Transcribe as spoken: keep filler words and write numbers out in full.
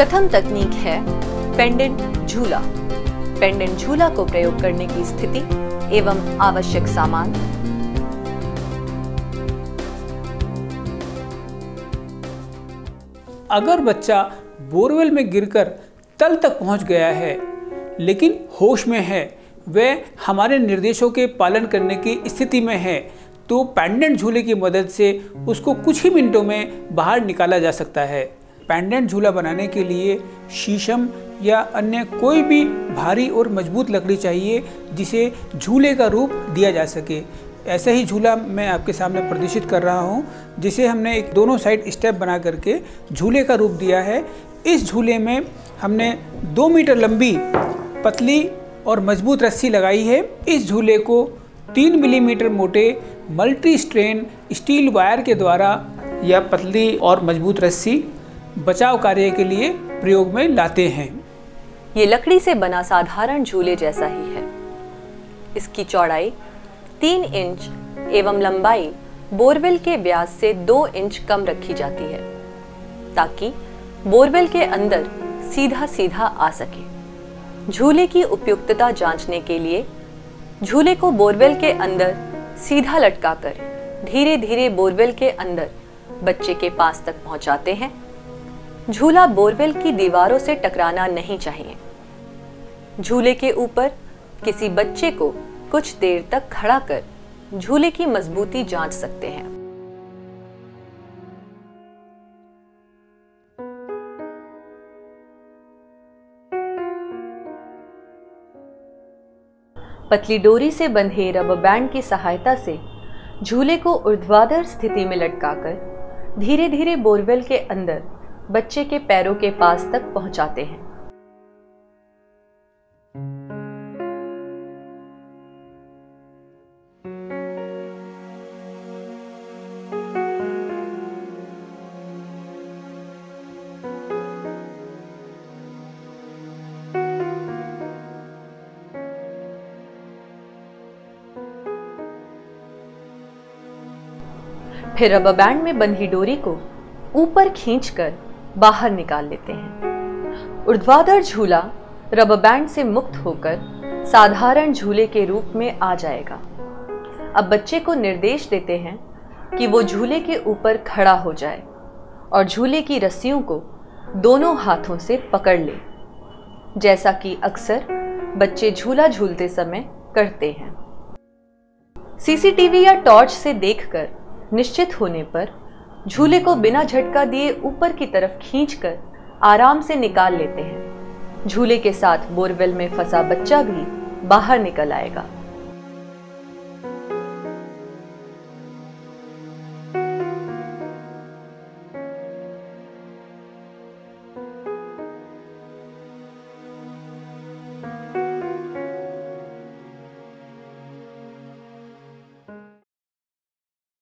प्रथम तकनीक है पेंडेंट झूला। पेंडेंट झूला को प्रयोग करने की स्थिति एवं आवश्यक सामान, अगर बच्चा बोरवेल में गिरकर तल तक पहुंच गया है लेकिन होश में है, वह हमारे निर्देशों के पालन करने की स्थिति में है, तो पेंडेंट झूले की मदद से उसको कुछ ही मिनटों में बाहर निकाला जा सकता है। पेंडेंट झूला बनाने के लिए शीशम या अन्य कोई भी भारी और मजबूत लकड़ी चाहिए जिसे झूले का रूप दिया जा सके। ऐसा ही झूला मैं आपके सामने प्रदर्शित कर रहा हूँ, जिसे हमने एक दोनों साइड स्टेप बना करके झूले का रूप दिया है। इस झूले में हमने दो मीटर लंबी पतली और मजबूत रस्सी लगाई है। इस झूले को तीन मिलीमीटर मोटे मल्टी स्ट्रेन स्टील वायर के द्वारा या पतली और मजबूत रस्सी बचाव कार्य के लिए प्रयोग में लाते हैं। ये लकड़ी से बना साधारण झूले जैसा ही है। इसकी चौड़ाई तीन इंच एवं लंबाई बोरवेल के व्यास से दो इंच कम रखी जाती है ताकि बोरवेल के अंदर सीधा सीधा आ सके। झूले की उपयुक्तता जांचने के लिए झूले को बोरवेल के अंदर सीधा लटकाकर धीरे धीरे बोरवेल के अंदर बच्चे के पास तक पहुंचाते हैं। झूला बोरवेल की दीवारों से टकराना नहीं चाहिए। झूले के ऊपर किसी बच्चे को कुछ देर तक खड़ा कर झूले की मजबूती जांच सकते हैं। पतली डोरी से बंधे रबर बैंड की सहायता से झूले को ऊर्ध्वाधर स्थिति में लटकाकर धीरे धीरे बोरवेल के अंदर बच्चे के पैरों के पास तक पहुंचाते हैं। फिर रबर बैंड में बंधी डोरी को ऊपर खींचकर बाहर निकाल लेते हैं। ऊर्ध्वाधर झूला रबर बैंड से मुक्त होकर साधारण झूले के रूप में आ जाएगा। अब बच्चे को निर्देश देते हैं कि वो झूले के ऊपर खड़ा हो जाए और झूले की रस्सियों को दोनों हाथों से पकड़ ले, जैसा कि अक्सर बच्चे झूला झूलते समय करते हैं। सीसीटीवी या टॉर्च से देखकर निश्चित होने पर झूले को बिना झटका दिए ऊपर की तरफ खींचकर आराम से निकाल लेते हैं। झूले के साथ बोरवेल में फंसा बच्चा भी बाहर निकल आएगा।